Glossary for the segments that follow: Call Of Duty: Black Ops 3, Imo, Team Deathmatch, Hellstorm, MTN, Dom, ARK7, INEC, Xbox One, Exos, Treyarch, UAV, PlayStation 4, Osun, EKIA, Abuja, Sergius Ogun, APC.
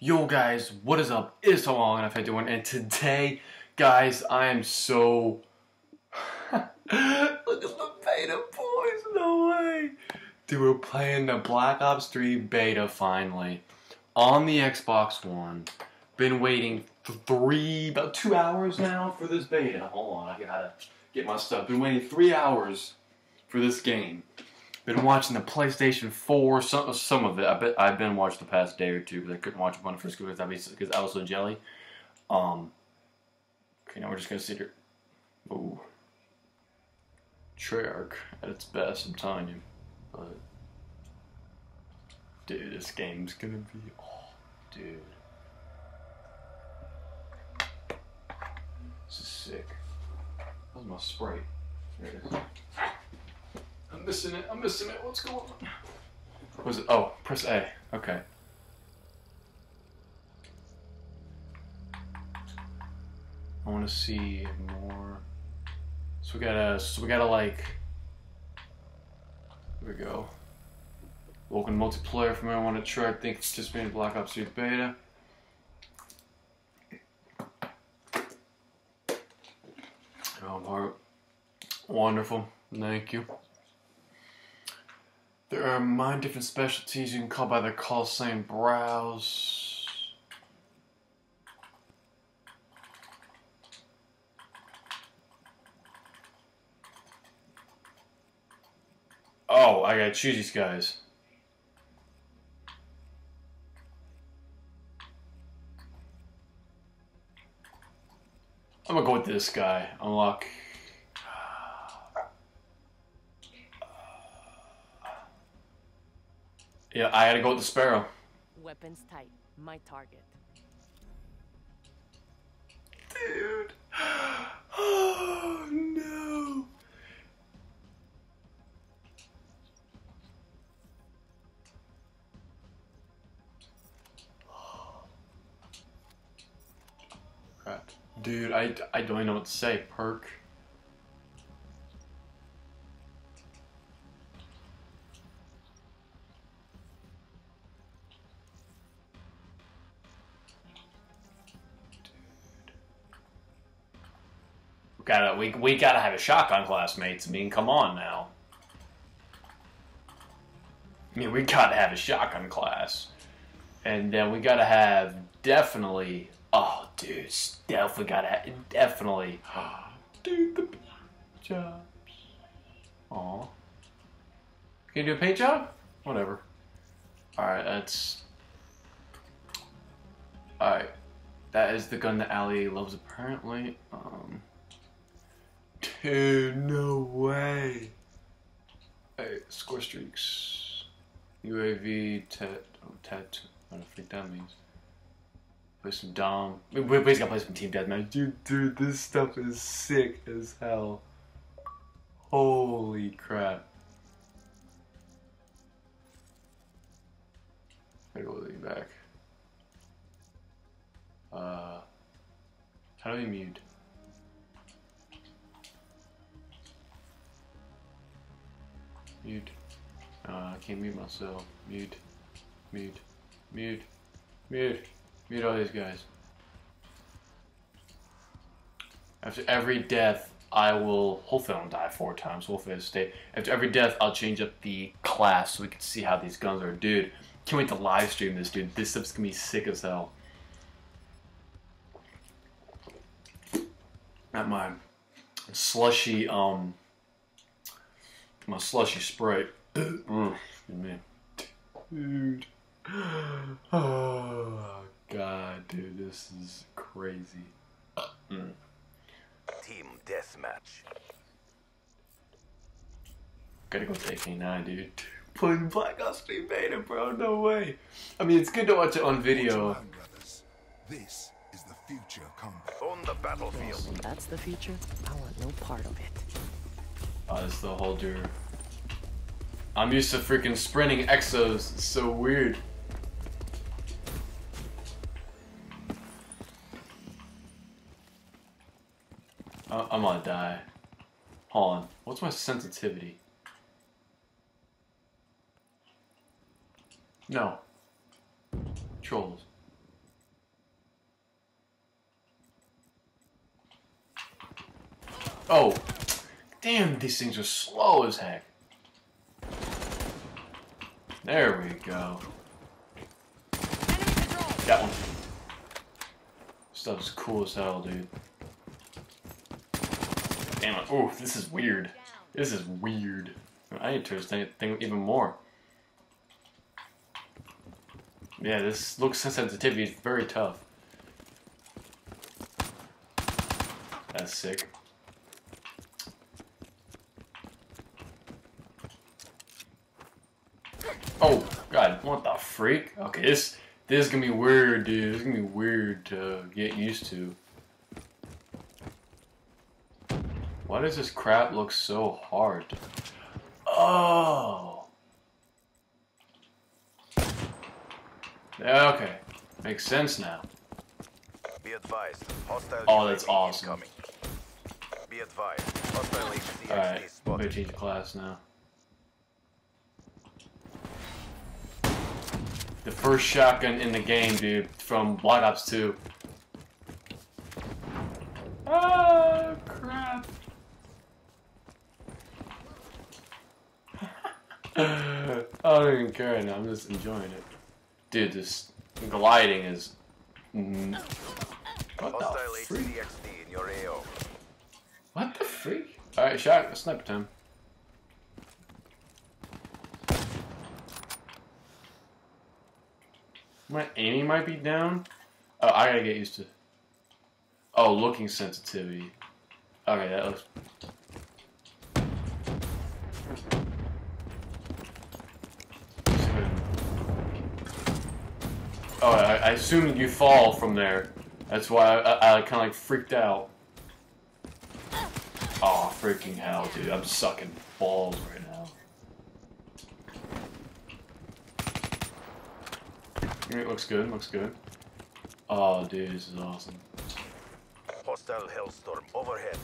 Yo guys, what is up? It's so long enough I do one, and today, guys, I am so look at the beta, boys. No way, dude. We're playing the Black Ops 3 beta finally on the Xbox One. Been waiting for about 2 hours now for this beta. Hold on, I gotta get my stuff. Been waiting 3 hours for this game. Been watching the PlayStation 4, some of it. I've been watching the past day or two because I couldn't watch one of the first because I was so jelly. Okay, now we're just gonna sit here. Ooh. Treyarch at its best, I'm telling you. But dude, this game's gonna be, oh, dude. This is sick. That was my spray. There it is. I'm missing it. I'm missing it. What's going on? What was it? Oh, press A. Okay. I want to see more. So we gotta. Like. Here we go. Local multiplayer from where I want to try. I think it's just been Black Ops 3 beta. Wonderful, thank you. There are 9 different specialties you can call by their call sign. Browse. Oh, I gotta choose these guys. I'm gonna go with this guy. Unlock. Yeah, I gotta go with the Sparrow. Weapons tight. My target. Dude. Oh no. Crap. Dude, I don't even know what to say. Perk. We gotta have a shotgun, classmates. I mean, come on now. I mean, we gotta have a shotgun class, and then we gotta have definitely. Oh, dude, stealth. We gotta have, definitely. Dude, the paint jobs. Aw. Can you do a paint job? Whatever. All right, that's. All right, that is the gun that Allie loves apparently. Dude, no way. Hey, score streaks. UAV, tat, I don't think that means. Play some Dom. We just gotta play some Team Deathmatch. Dude, this stuff is sick as hell. Holy crap. I gotta go lean back. How do we mute? Mute. I can't mute myself. Mute. Mute. Mute. Mute. Mute all these guys. After every death, I will. Hopefully, I don't die 4 times. Hopefully, I stay. After every death, I'll change up the class so we can see how these guns are. Dude, can't wait to live stream this, dude. This stuff's gonna be sick as hell. Not mine. Slushy, my slushy Sprite. Dude. Oh, God, dude, this is crazy. Team Deathmatch. Gotta go take A9, dude. Playing Black Ops 3 beta, bro, no way. I mean, it's good to watch it on video. This is the future of combat. On the battlefield. If that's the future, I want no part of it. Oh, this is the holder. I'm used to freaking sprinting Exos. It's so weird. I'm gonna die. on. What's my sensitivity? No. Trolls. Oh. Damn, these things are slow as heck. There we go. That one. Stuff's cool as hell, dude. Damn it. Oh, this is weird. This is weird. I need to turn this thing even more. Yeah, this looks sensitivity is very tough. That's sick. Oh god, what the freak? Okay, this is gonna be weird, dude. This is gonna be weird to get used to. Why does this crap look so hard? Oh. Okay, makes sense now. Be advised, hostile. Oh, that's awesome. Coming. Be advised, hostile HCXD. All right, I'm gonna change class now. The first shotgun in the game, dude, from Black Ops 2. Oh, crap. I don't even care right now, I'm just enjoying it. Dude, this gliding is. What the freak? What the freak? Alright, shot, sniper time. My aiming might be down. Oh, I gotta get used to. Oh, looking sensitivity. Okay, that looks. Oh, I assumed you fall from there. That's why I kind of like freaked out. Oh, freaking hell, dude. I'm sucking balls right now. It looks good, looks good. Oh, dude, this is awesome. Hostile Hellstorm overhead.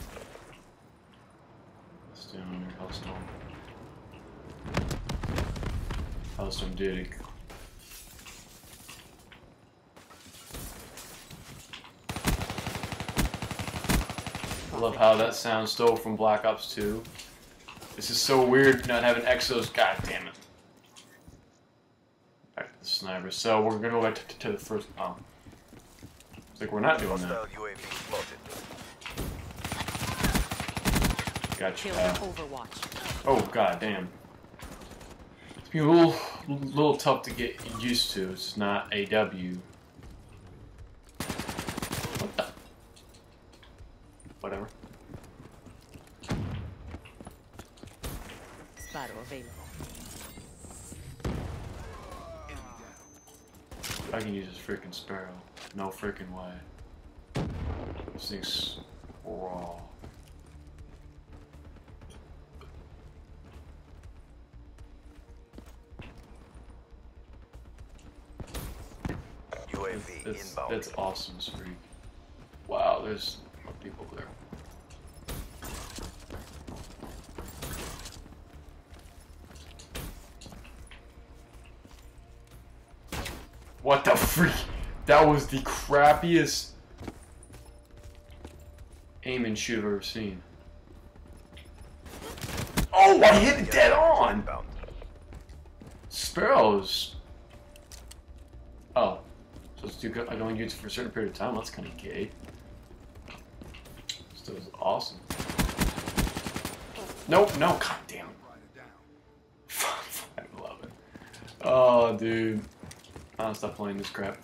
Let's do another Hellstorm. Hellstorm, dude. I love how that sound stole from Black Ops 2. This is so weird not having Exos. God damn it. Back to the sniper. So we're gonna go back to the first. Oh. It's like we're not doing that. Gotcha. Oh god damn. It's been a little tough to get used to. It's not AW. Whatever. Battle available. I can use this freaking sparrow. No freaking way. This thing's raw. UAV inbound. That's awesome, Streak. Wow, there's more people there. What the freak? That was the crappiest aim and shoot I've ever seen. Oh, I hit it dead on! Sparrows. Oh. So it's too good. I don't use it for a certain period of time. That's kind of gay. So it was awesome. Nope, no, goddamn. I love it. Oh, dude. I'll stop playing this crap.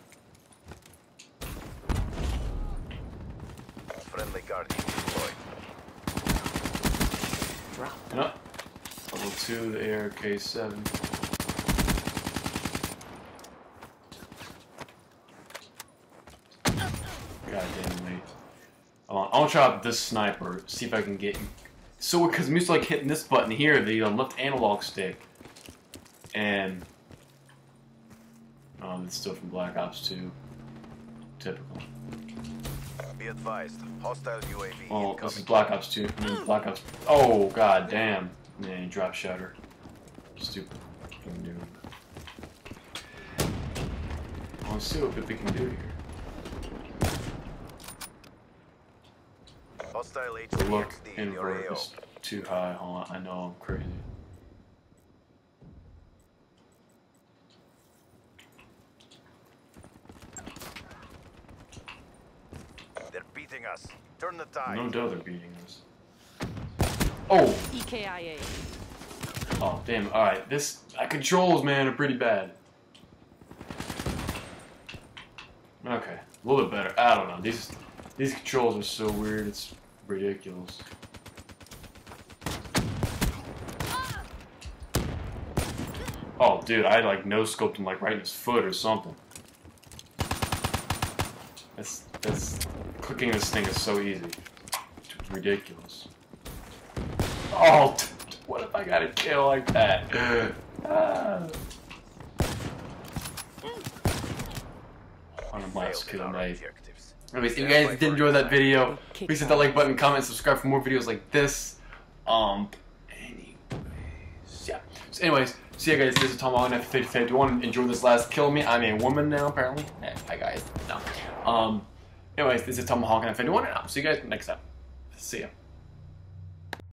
Friendly guardian deployed. Drop. No. Level 2, the ARK7. Goddamn me. I'll try out this sniper, see if I can get you. So, because I'm used to like hitting this button here, the left analog stick. And. It's still from Black Ops 2. Typical. Be advised, hostile UAV. Oh, this is Black Ops 2. I mean, Black Ops. Oh, god damn. Man, you drop shutter. Stupid. Dude. Let's see what we can do here. Hostile the look invert is too high. Hold on, I know I'm crazy. They're beating us. Turn the tide. No doubt they're beating us. Oh. EKIA. Oh damn! All right, this controls, man, are pretty bad. Okay, a little bit better. I don't know. These controls are so weird. It's ridiculous. Oh, dude, I like no scoped him like right in his foot or something. That's clicking this thing is so easy. It's ridiculous. Oh, what if I got a kill like that? On a blast kill, mate. Anyways, if you guys did enjoy that video, please hit that like button, comment, subscribe for more videos like this. Anyways, yeah. So anyways, see you guys. This is Tom on F55. If you want to enjoy this last kill me, I'm a woman now apparently. Hey, hi guys. No. Anyways, this is Tom Hawk and F51, and I'll see you guys next time. See ya.